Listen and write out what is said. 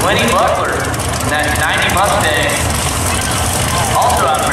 Lenny Butler in that 90 Mustang, also out of